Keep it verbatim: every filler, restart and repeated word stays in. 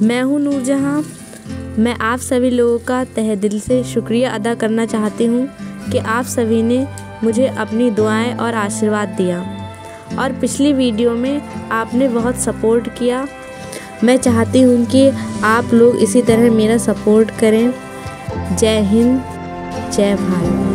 मैं हूं नूरजहां। मैं आप सभी लोगों का तहे दिल से शुक्रिया अदा करना चाहती हूं कि आप सभी ने मुझे अपनी दुआएं और आशीर्वाद दिया, और पिछली वीडियो में आपने बहुत सपोर्ट किया। मैं चाहती हूं कि आप लोग इसी तरह मेरा सपोर्ट करें। जय हिंद, जय भारत।